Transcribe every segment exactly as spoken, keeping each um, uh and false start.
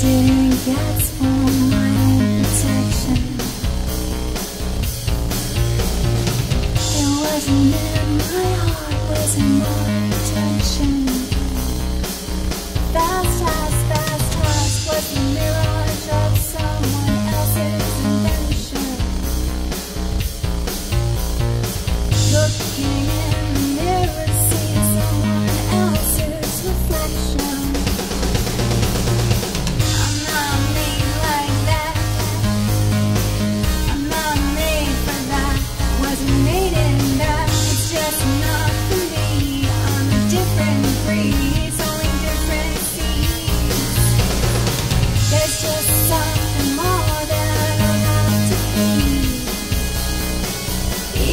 Didn't get for my own protection. It wasn't in my heart, wasn't my intention. Fast times, fast times was the mirage of someone else's invention. Looking in the mirror, see someone else's reflection.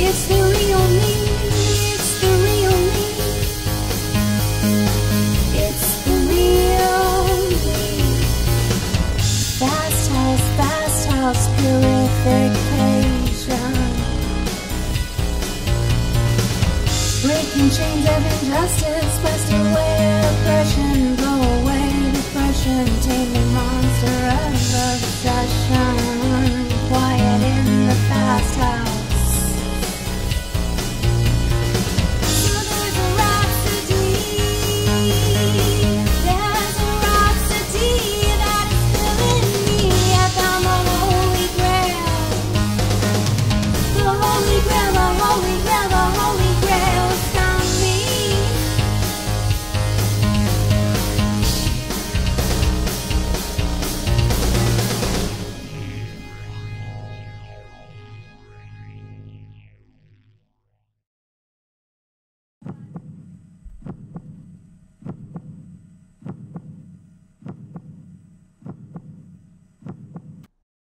It's the real me, it's the real me, it's the real me. Fast house, fast house, purification. Breaking chains of injustice, blast away oppression, blow away depression, tame the monster of obsession. Quiet in the fast house.